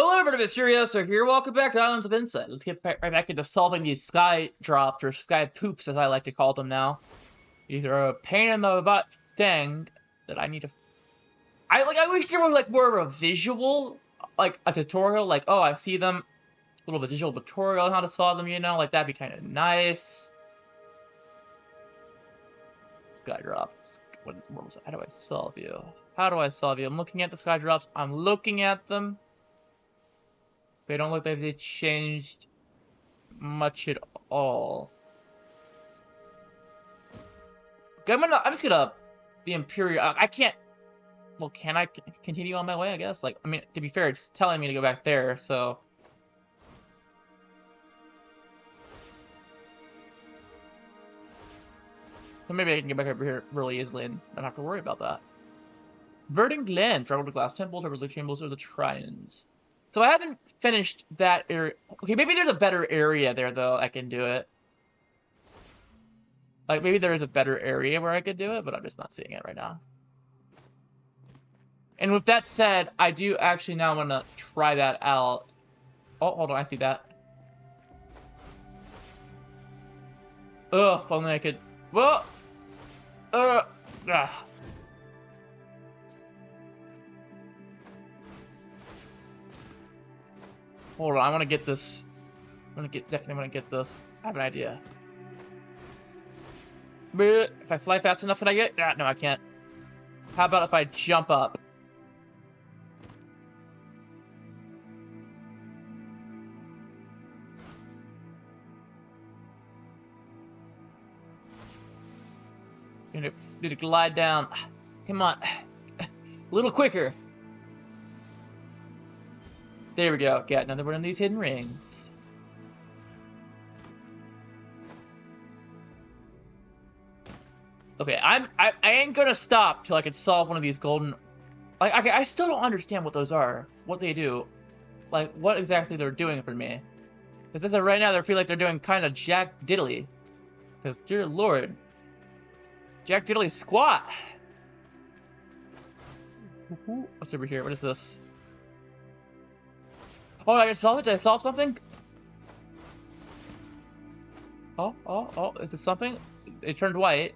Hello everybody, Mysterioso here. Welcome back to Islands of Insight. Let's get right back into solving these sky drops, or sky poops as I like to call them now. These are a pain in the butt thing that I need to... I wish there were like more of a visual, like a tutorial, like, oh, I see them. A little visual tutorial on how to solve them, you know, like that'd be kind of nice. Sky drops. What was it? How do I solve you? How do I solve you? I'm looking at the sky drops. I'm looking at them. They don't look like they changed much at all. Okay, I'm just gonna... The Imperial... I can't... Well, can I continue on my way, I guess? Like, I mean, to be fair, it's telling me to go back there, so... So maybe I can get back over here really easily and not have to worry about that. Verdant Glen. Travel to Glass Temple to the Chambers of the Triunes. So I haven't finished that area. Okay, maybe there's a better area there, though. I can do it. Like, maybe there is a better area where I could do it, but I'm just not seeing it right now. And with that said, I do actually now want to try that out. Oh, hold on. I see that. Ugh, if only I could... Well... Hold on, I want to get this. I definitely want to get this. I have an idea. If I fly fast enough, can I get? No, I can't. How about if I jump up? Need to glide down. Come on, a little quicker. There we go. Got another one of these hidden rings. Okay, I ain't gonna stop till I can solve one of these golden. Like, okay, I still don't understand what those are, what they do, like what exactly they're doing for me. Because as of right now, they feel like they're doing kind of jack diddly. Because dear lord, jack diddly squat. What's over here? What is this? Oh, I can solve it? Did I solve something? Oh, is this something? It turned white.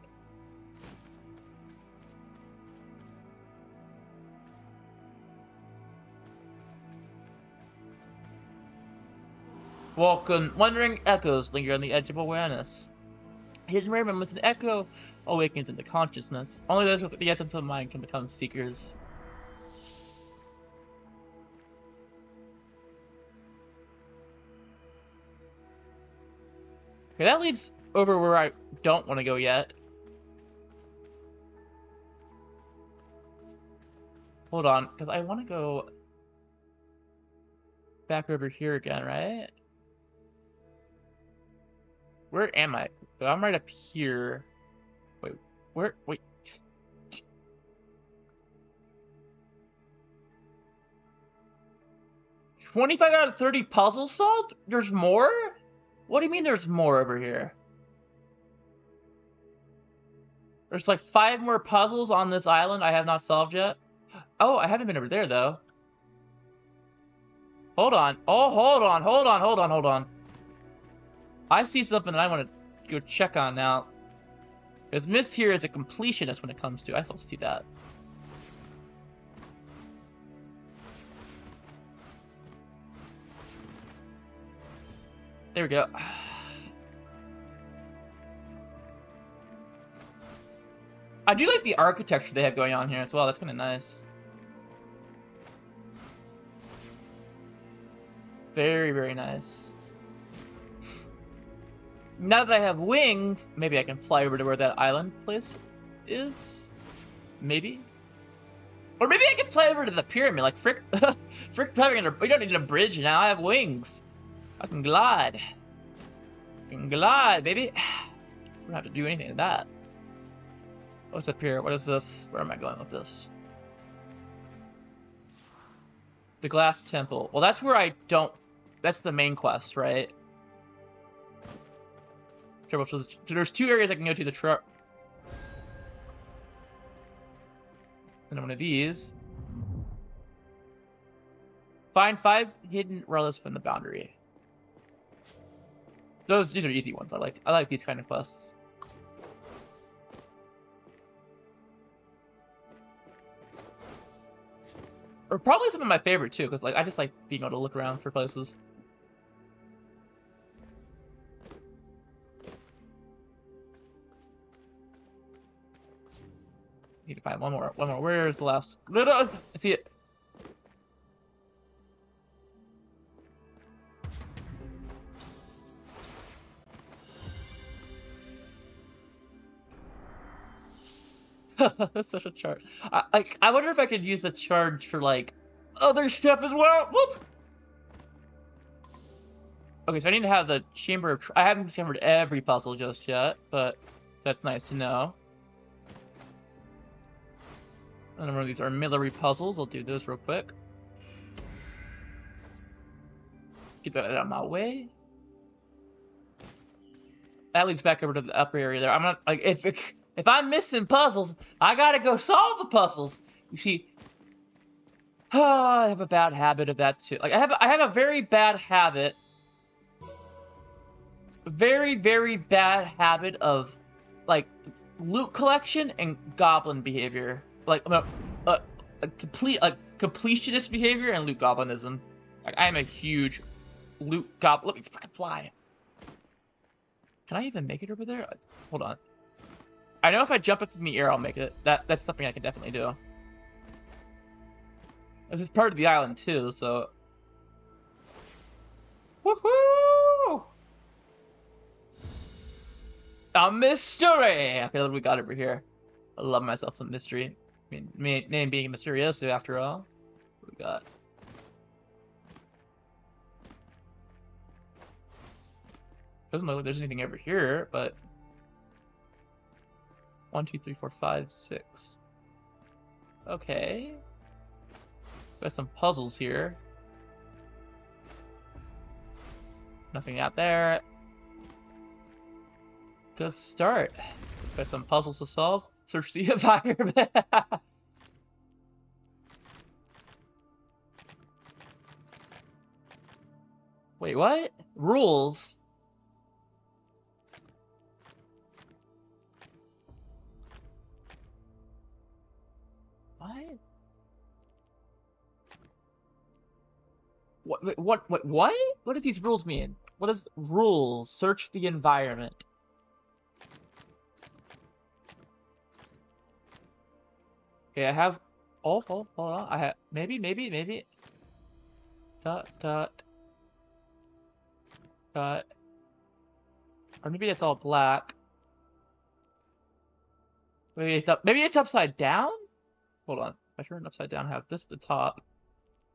Welcome. Wandering echoes linger on the edge of awareness. Hidden rare moments, an echo awakens into consciousness. Only those with the essence of mind can become seekers. Okay, that leads over where I don't want to go yet. Hold on, because I want to go back over here again, right? Where am I? I'm right up here. Wait, where? Wait. $25 out of 30 puzzles solved? There's more? What do you mean there's more over here? There's like 5 more puzzles on this island I have not solved yet. Oh, I haven't been over there, though. Hold on. Oh, hold on. I see something that I want to go check on now. Because Mist here is a completionist when it comes to... I also see that. There we go. I do like the architecture they have going on here as well. That's kind of nice. Very, very nice. Now that I have wings, maybe I can fly over to where that island place is. Maybe. Or maybe I can fly over to the pyramid. Like, frick, we don't need a bridge now. I have wings. I can glide. I can glide, baby. We don't have to do anything to that. What's up here? What is this? Where am I going with this? The Glass Temple. Well, that's where I don't... That's the main quest, right? So there's 2 areas I can go to. The truck. And one of these. Find 5 hidden relics from the boundary. These are easy ones. I like these kind of quests. Or probably some of my favorite too, because I just like being able to look around for places. Need to find one more. Where is the last? I see it. That's such a charge. I wonder if I could use a charge for other stuff as well. Whoop. Okay, so I need to have the chamber of. I haven't discovered every puzzle just yet, but that's nice to know. I don't know if these are armillary puzzles. I'll do those real quick. Get that out of my way. That leads back over to the upper area there. I'm not if I'm missing puzzles, I gotta go solve the puzzles. You see, I have a bad habit of that too. I have a very bad habit, very bad habit of loot collection and goblin behavior, completionist behavior and loot goblinism. I am a huge loot goblin. Let me fucking fly. Can I even make it over there? Hold on. I know if I jump up in the air, I'll make it. That's something I can definitely do. This is part of the island too, so. Woohoo! A mystery. Okay, what do we got over here? I love myself some mystery. I mean, my name being Mysterioso, after all. What do we got? Doesn't look like there's anything over here, but. 1, 2, 3, 4, 5, 6. Okay. Got some puzzles here. Nothing out there. Good start. Got some puzzles to solve. Search the environment. Wait, what? Rules? What? What do these rules mean? What is rules? Search the environment. Okay, I have. Oh, hold on. I have. Maybe. Dot. Or maybe it's all black. Maybe it's up. Maybe it's upside down. Hold on. If I turn it upside down, I have this at the top,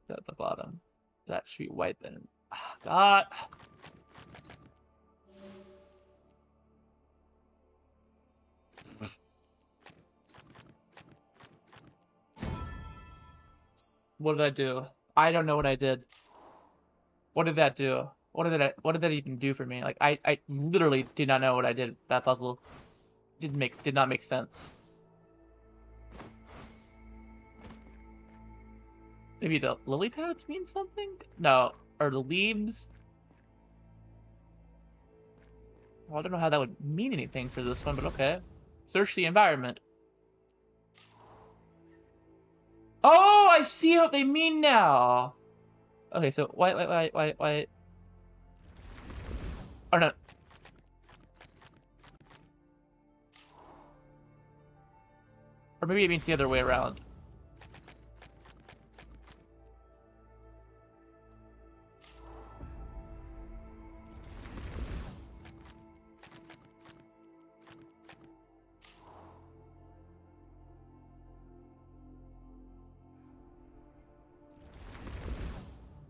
that at the bottom. That should be white then. Oh, God. What did I do? I don't know what I did. What did that do? What did that even do for me? I literally do not know what I did. That puzzle did not make sense. Maybe the lily pads mean something? No, or the leaves. Well, I don't know how that would mean anything for this one, but okay. Search the environment. Oh, I see what they mean now. Okay, so white. Or no. Or maybe it means the other way around.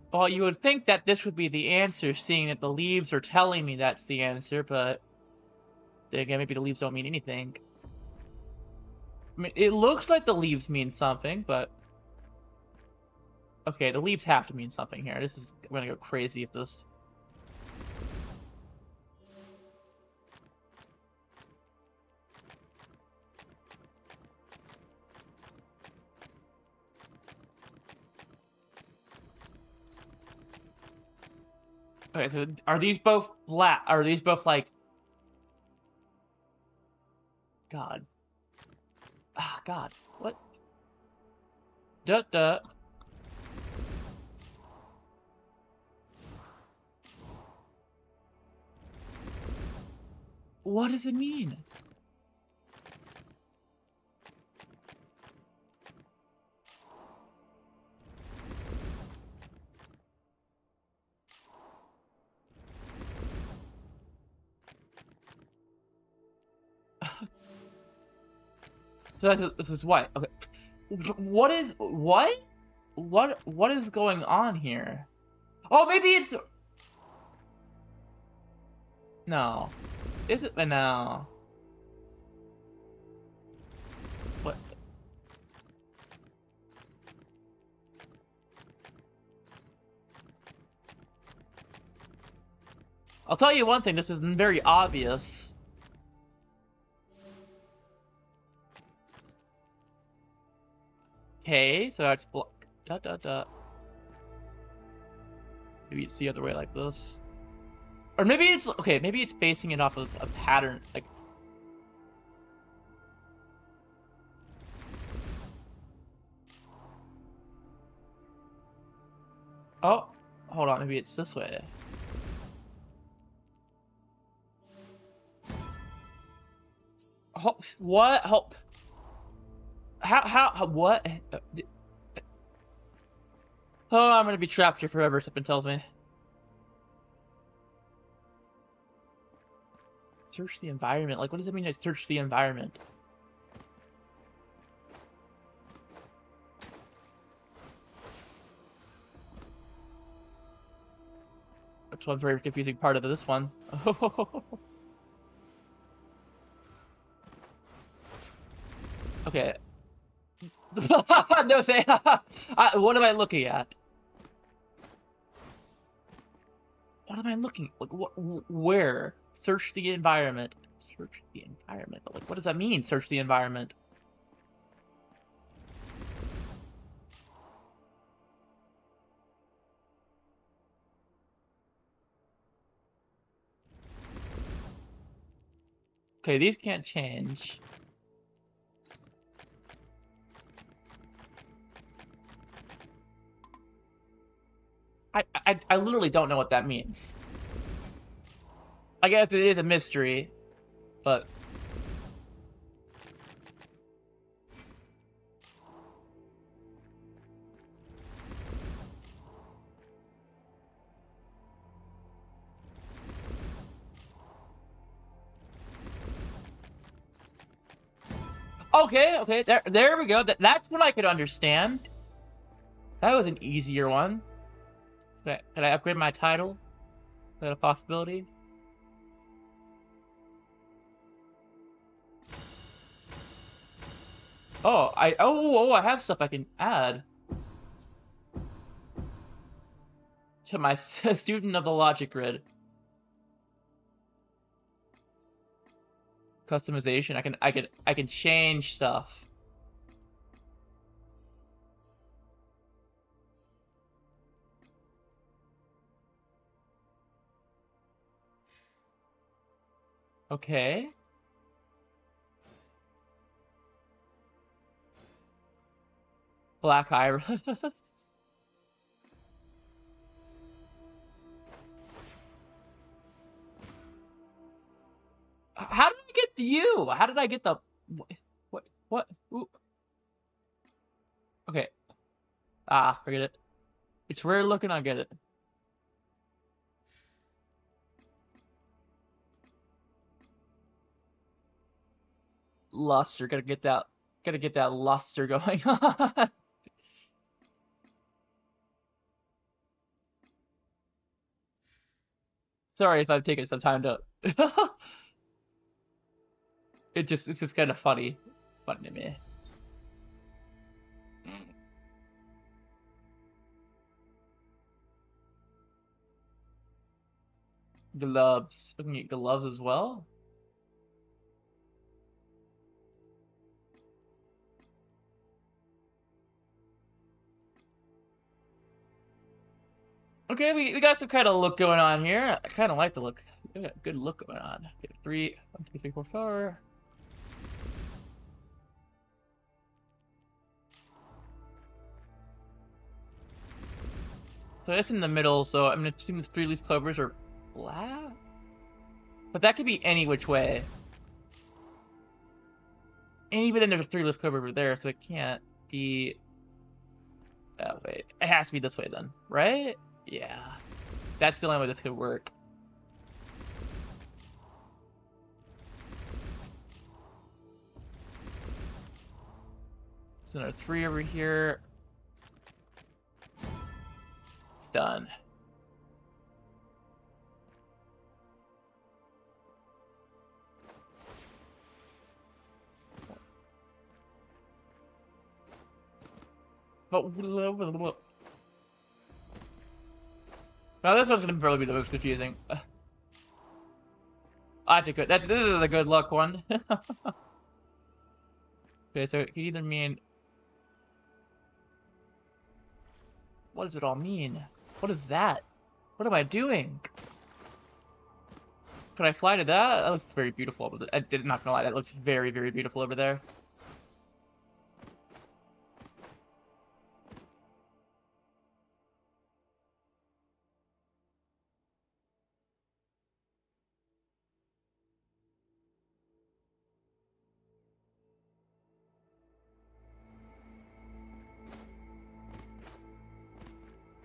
Well, you would think that this would be the answer, seeing that the leaves are telling me that's the answer, but then again, maybe the leaves don't mean anything. I mean, it looks like the leaves mean something, but okay, the leaves have to mean something here. I'm gonna go crazy at this. Okay, so are these both black? Are these both like... God. Ah, God. What? Duh. What does it mean? So that's, this is what? Okay. What is what? What is going on here? Oh, maybe it's... No. Is it? No. What? I'll tell you one thing, this is very obvious. Okay, so that's block. Maybe it's the other way like this. Or maybe it's... Okay, maybe it's basing it off of a pattern. Like... Oh, hold on. Maybe it's this way. What? Help. How, what? Oh, I'm gonna be trapped here forever, something tells me. Search the environment. Like, what does it mean to search the environment? That's one very confusing part of this one. Okay. No, say, what am I looking at? What am I looking at? Like, where? Search the environment. Search the environment. But, like, what does that mean, search the environment? Okay, these can't change. I literally don't know what that means. I guess it is a mystery, but... Okay, there we go. That's what I could understand. That was an easier one. Could I upgrade my title? Is that a possibility? Oh, I have stuff I can add. To my student of the logic grid. Customization. I can change stuff. Okay. Black Iris. How did I get to you? How did I get the... What? Ooh. Okay. Ah, forget it. It's weird looking, I get it. Luster, gotta get that luster going on. Sorry if I've taken some time to. It's just kind of funny to me. Gloves, looking at gloves as well. Okay, we got some kind of look going on here. I kind of like the look. We got a good look going on. Okay, 1, 2, 3, 4, 5. So that's in the middle, so I'm going to assume the three-leaf clovers are black? But that could be any which way. But then there's a three-leaf clover over there, so it can't be that way. It has to be this way then, right? Yeah. That's the only way this could work. There's another 3 over here. Done. But now this one's gonna probably be the most confusing. That's a good. This is a good luck one. Okay, so it could either mean. What does it all mean? What is that? What am I doing? Could I fly to that? That looks very beautiful. But I did not gonna lie, that looks very, very beautiful over there.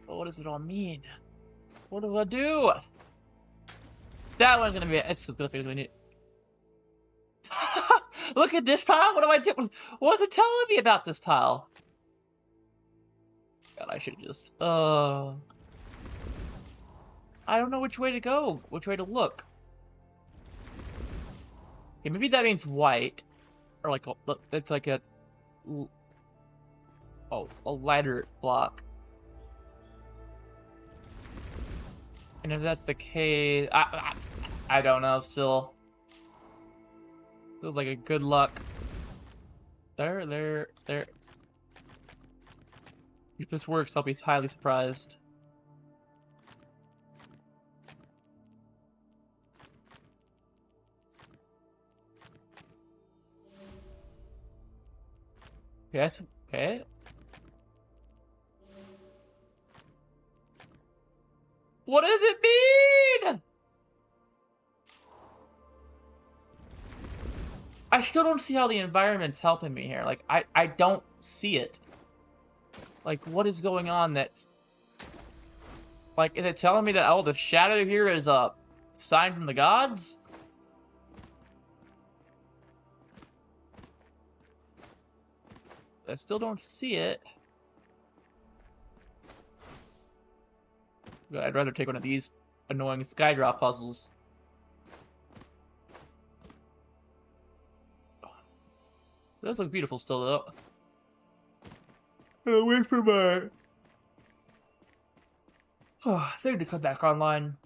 What does it all mean? What do I do? That one's gonna be. It's just gonna be neat. Look at this tile. What do I do? What was it telling me about this tile? God, I should just. I don't know which way to go. Which way to look? Okay, maybe that means white, or like that's like a. Oh, a lighter block. And if that's the case, I don't know. Still, feels like a good luck. There. If this works, I'll be highly surprised. Yes. Okay. What does it mean? I still don't see how the environment's helping me here. Like, I don't see it. Like, what is going on that's... Like, is it telling me that, oh, the shadow here is a sign from the gods? I still don't see it. I'd rather take one of these annoying skydrop puzzles. Those look beautiful still, though. I'll wait for my thing to come back online.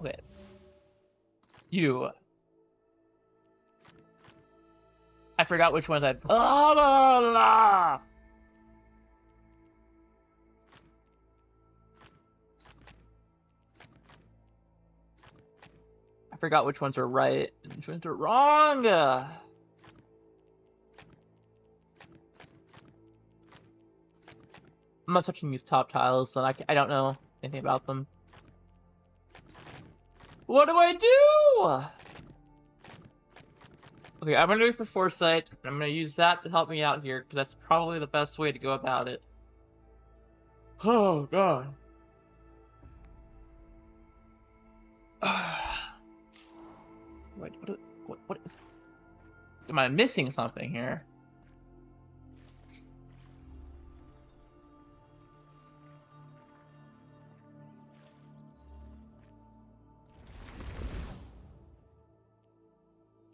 Okay. You. I forgot which ones I... Oh, la, la. I forgot which ones are right and which ones are wrong. I'm not touching these top tiles, so I don't know anything about them. What do I do? Okay, I'm going to do it for foresight. I'm going to use that to help me out here, because that's probably the best way to go about it. Oh, God. What is... Am I missing something here?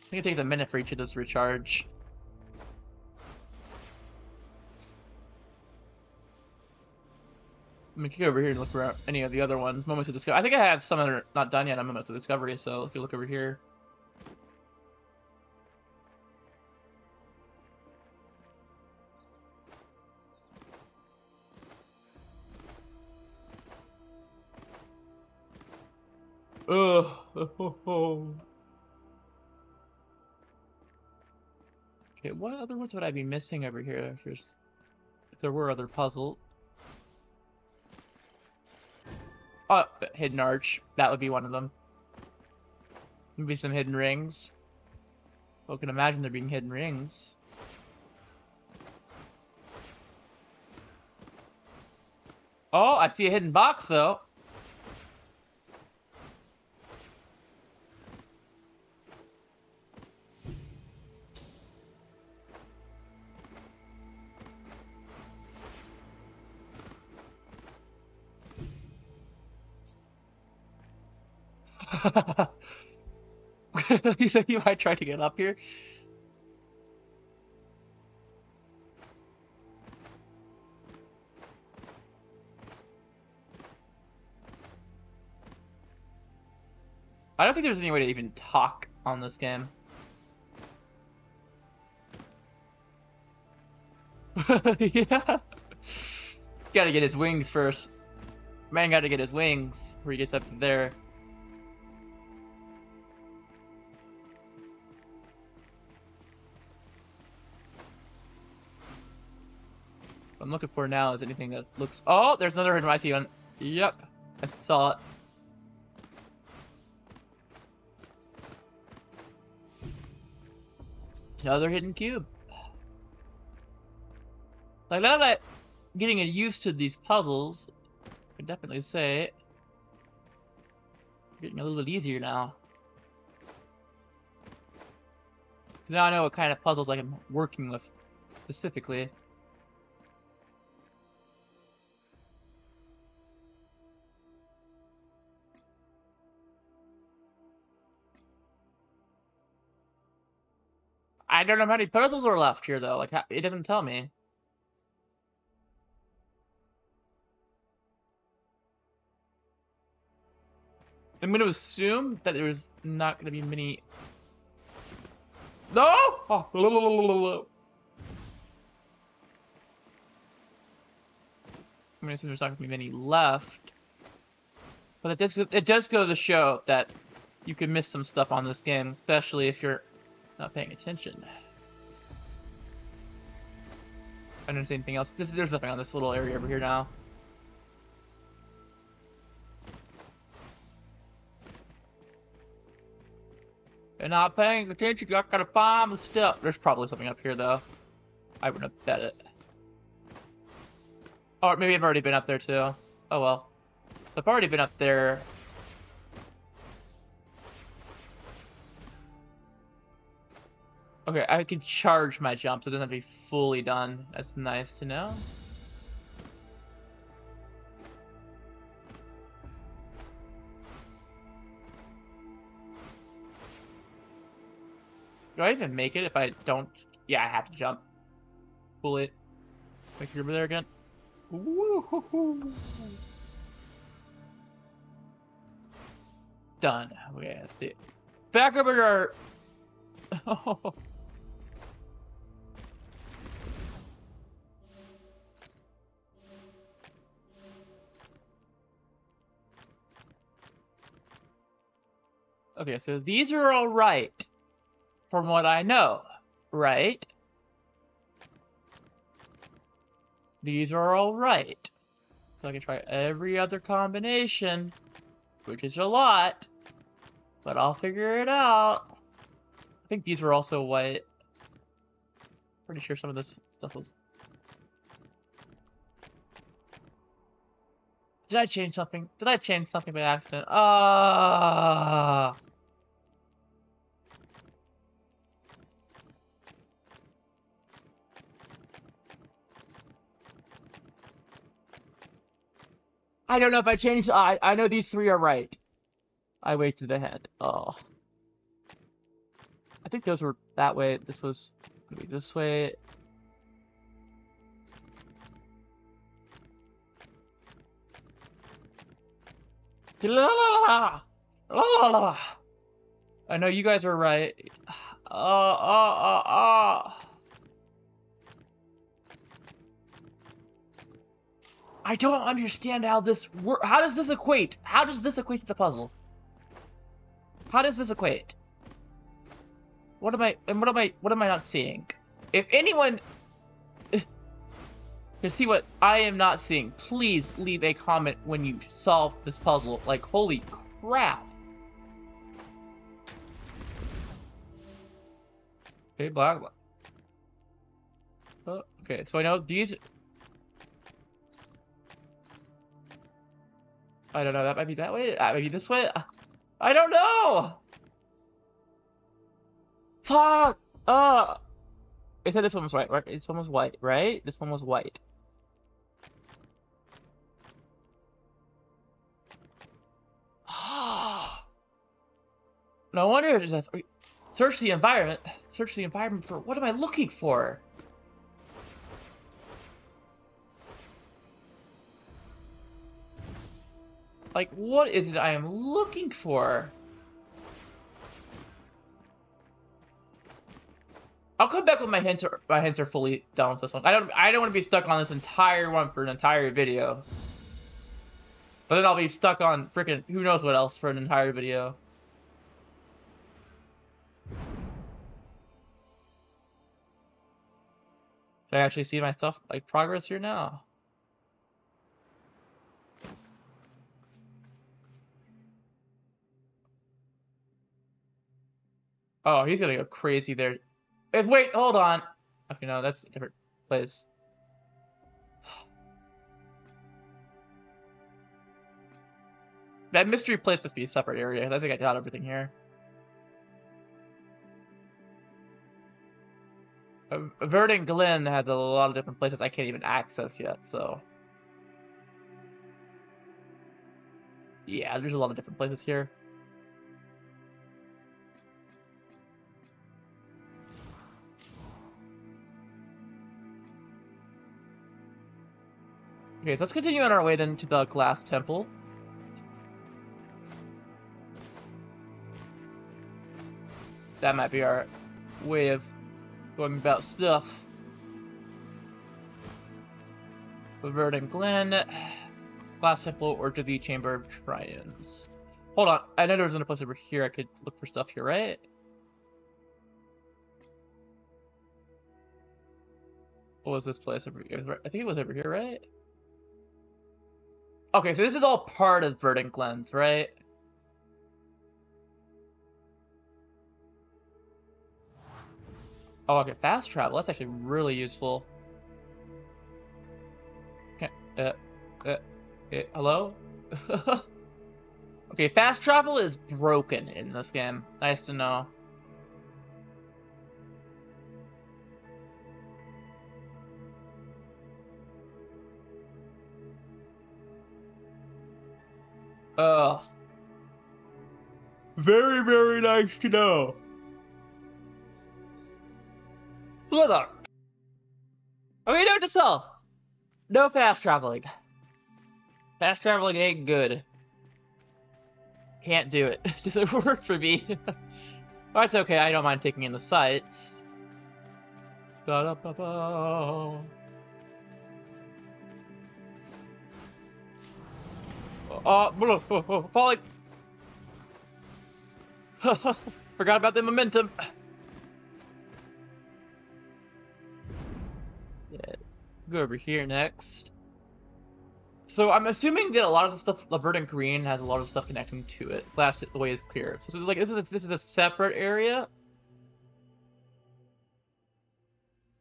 I think it takes a minute for each of those to recharge. I'm gonna go over here and look for any of the other ones. Moments of Discovery. I think I have some that are not done yet on Moments of Discovery, so let's go look over here. Okay, what other ones would I be missing over here if there were other puzzles? Oh, hidden arch. That would be one of them. Maybe some hidden rings. I can imagine there being hidden rings. Oh, I see a hidden box, though. You might try to get up here. I don't think there's any way to even talk on this game. Yeah. Gotta get his wings first. Man gotta get his wings before he gets up to there. What I'm looking for now is anything that looks... Oh, there's another hidden icy one. Yep, I saw it. Another hidden cube. Like, now that I'm getting used to these puzzles, I can definitely say it. Getting a little bit easier now. Now I know what kind of puzzles I'm working with specifically. I don't know how many puzzles are left here, though. Like, it doesn't tell me. I'm going to assume that there's not going to be many... No! Oh! I'm going to assume there's not going to be many left. But it does go to show that you can miss some stuff on this game, especially if you're not paying attention. I don't see anything else. There's nothing on this little area over here now. They're not paying attention. I gotta find the stuff. There's probably something up here though. I wouldn't have bet it. Or maybe I've already been up there too. Oh well. I've already been up there. Okay, I can charge my jump, so it doesn't have to be fully done. That's nice to know. Do I even make it if I don't? Yeah, I have to jump. Pull it. Make it over there again. Woo-hoo-hoo. Done. Okay, let's see. Back over to our... Oh. Okay, so these are all right, from what I know, right? These are all right. So I can try every other combination, which is a lot, but I'll figure it out. I think these were also white. Pretty sure some of this stuff was... Did I change something? Did I change something by accident? Ah! I don't know if I changed. I know these three are right. I wasted a hand. Oh. I think those were that way. This was maybe this way. I know you guys are right. I don't understand how this works. How does this equate? How does this equate to the puzzle? How does this equate? What am I not seeing? If anyone can see what I am not seeing, please leave a comment when you solve this puzzle. Like, holy crap. Okay, black. Oh, okay, so I know these. I don't know. That might be that way. That might be this way. I don't know. Fuck. It said this one was white, right? This one was white, right? This one was white. No wonder there's a. Search the environment. Search the environment for. What am I looking for? Like, what is it I am looking for? I'll come back when my hints are fully down with this one. I don't want to be stuck on this entire one for an entire video. But then I'll be stuck on freaking who knows what else for an entire video. Can I actually see myself like progress here now? Oh, he's gonna go crazy there. Wait, hold on. Okay, no, that's a different place. That mystery place must be a separate area. I think I got everything here. Verdant Glen has a lot of different places I can't even access yet, so. Yeah, there's a lot of different places here. Okay, so let's continue on our way then to the Glass Temple. That might be our way of going about stuff. Verdant Glen, Glass Temple, or to the Chamber of Triunes. Hold on, I know there was another place over here. I could look for stuff here, right? What was this place over here? I think it was over here, right? Okay, so this is all part of Verdant Glen's, right? Oh, okay, fast travel. That's actually really useful. Okay, hello? Okay, fast travel is broken in this game. Nice to know. Ugh. Very, very nice to know. Look up. Okay, note to self. No fast traveling. Fast traveling ain't good. Can't do it. It doesn't work for me. That's okay, I don't mind taking in the sights. Da-da-ba-ba. Falling. Forgot about the momentum. Yeah. Go over here next. So I'm assuming that a lot of the stuff, the Verdant Green has a lot of stuff connecting to it. Last the way is clear. So it's like this is a separate area.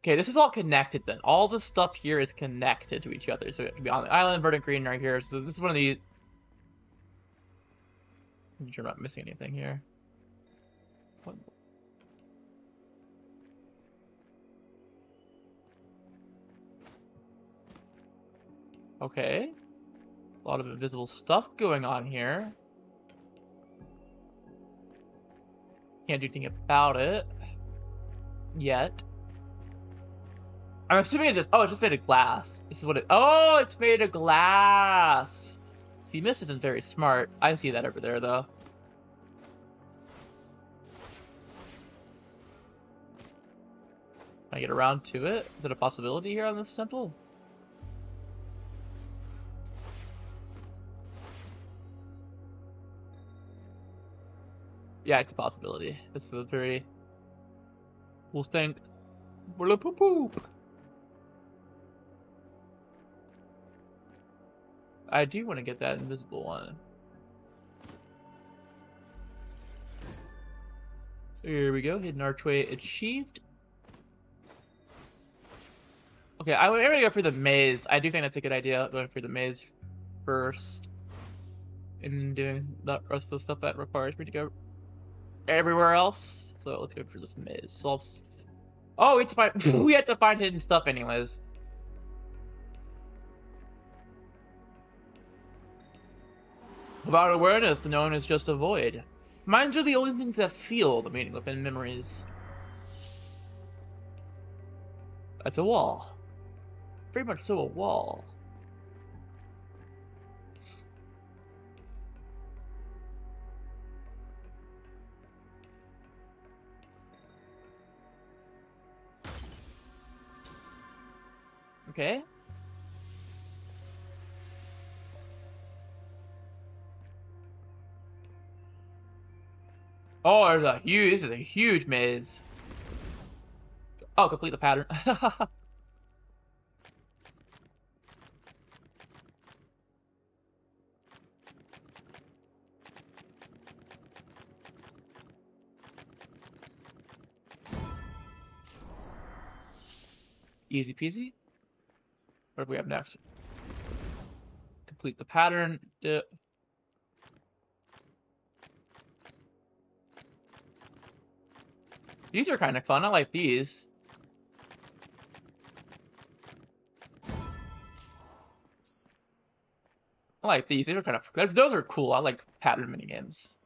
Okay, this is all connected then. All the stuff here is connected to each other. So it could be on the island, Verdant Green right here. So this is one of the. You're not missing anything here. What? Okay. A lot of invisible stuff going on here. Can't do anything about it. Yet. I'm assuming it's just. Oh, it's just made of glass. This is what it. Oh, it's made of glass! See, Mist isn't very smart. I see that over there, though. Can I get around to it? Is it a possibility here on this temple? Yeah, it's a possibility. This is a very... We'll stink. I do want to get that invisible one. Here we go. Hidden archway achieved. Okay, I'm gonna go for the maze. I do think that's a good idea, going for the maze first. And doing the rest of the stuff that requires me to go everywhere else. So let's go for this maze. Solves. Oh, we have to find hidden stuff anyways. Without awareness, the known is just a void. Minds are the only things that feel the meaning within memories. That's a wall. Very much so a wall. Okay. Oh, there's a huge, this is a huge maze. Oh, complete the pattern. Easy peasy. What do we have next? Complete the pattern. These are kind of fun. I like these. I like these. These are kind of... Those are cool. I like pattern minigames.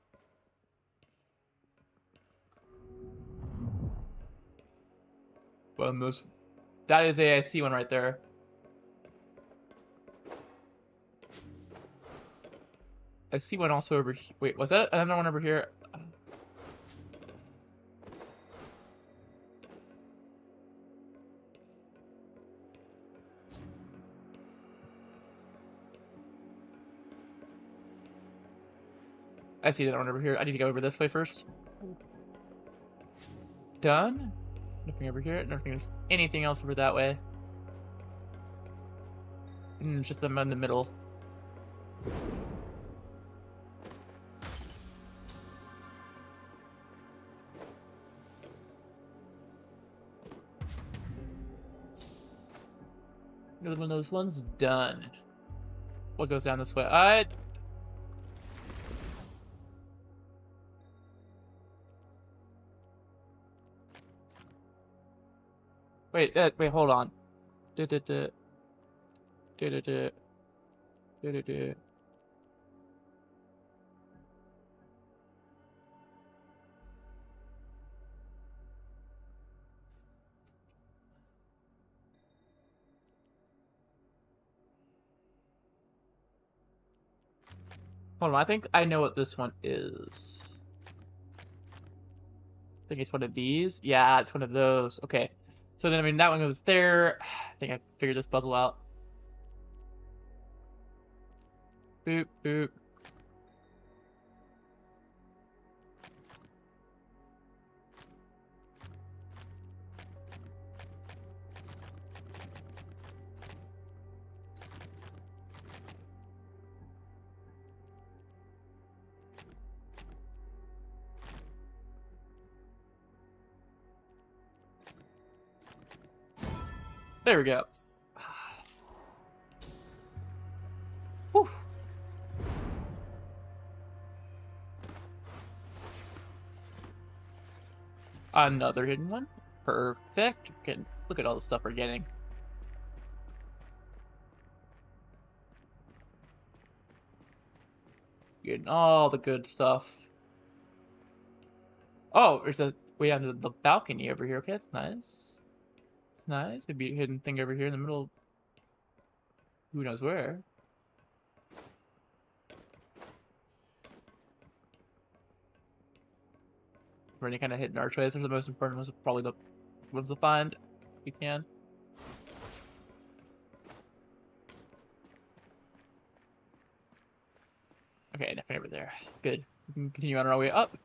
Well, those... That is a AIC one right there. I see one also over here. Wait, was that another one over here? I see that one over here. I need to go over this way first. Done. Nothing over here. Nothing. There's anything else over that way. And just them in the middle. Another one of those ones done. What goes down this way? Wait, hold on. Hold on, I think I know what this one is. I think it's one of these. Yeah, it's one of those. Okay. So then, I mean, that one goes there. I think I figured this puzzle out. Boop, boop. There we go. Whew. Another hidden one. Perfect. Okay, look at all the stuff we're getting. Getting all the good stuff. Oh, there's a way onto the balcony over here. Okay, that's nice. Nice, maybe a hidden thing over here in the middle. Who knows where? Or any kind of hidden archways. Those are the most important ones, probably the ones to find. If you can. Okay, nothing over there. Good. We can continue on our way up.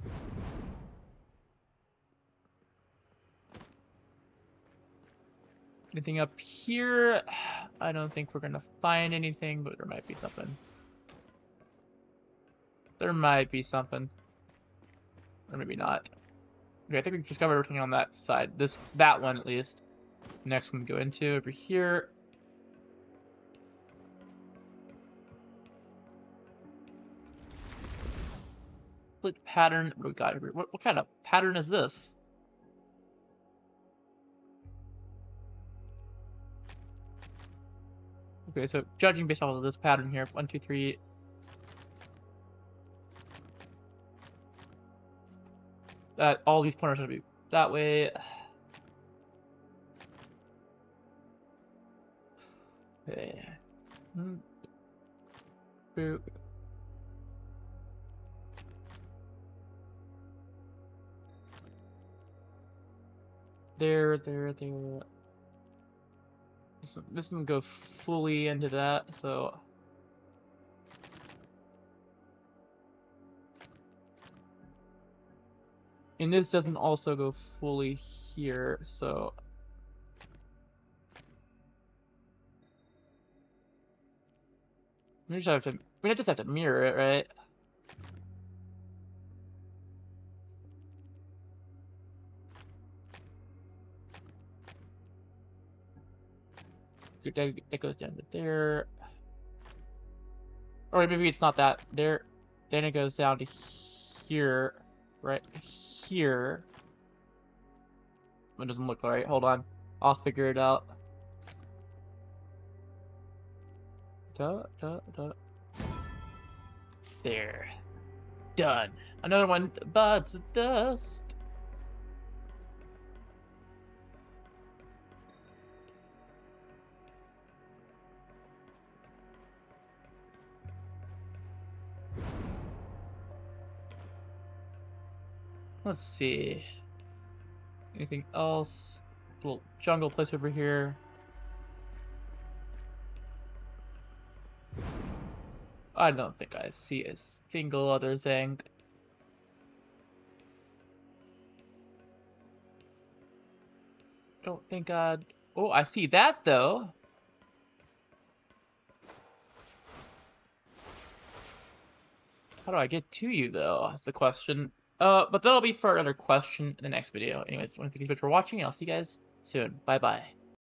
Anything up here? I don't think we're gonna find anything, but there might be something. There might be something. Or maybe not. Okay, I think we've discovered everything on that side. That one, at least. Next one we go into over here. Split pattern. What do we got here? What kind of pattern is this? Okay, so judging based off of this pattern here, 1, 2, 3. All these pointers are going to be that way. Okay. Boop. There. This one's go fully into that, so. And this doesn't also go fully here, so. We just have to mirror it, right? That goes down to there. Or maybe it's not that. There. Then it goes down to here. Right here. It doesn't look right. Hold on. I'll figure it out. There. Done. Another one bites the dust. Let's see. Anything else? Little jungle place over here. I don't think I see a single other thing. Don't think I'd... Oh, I see that though. How do I get to you though? That's the question. But that'll be for another question in the next video. Anyways, I want to thank you so much for watching, and I'll see you guys soon. Bye-bye.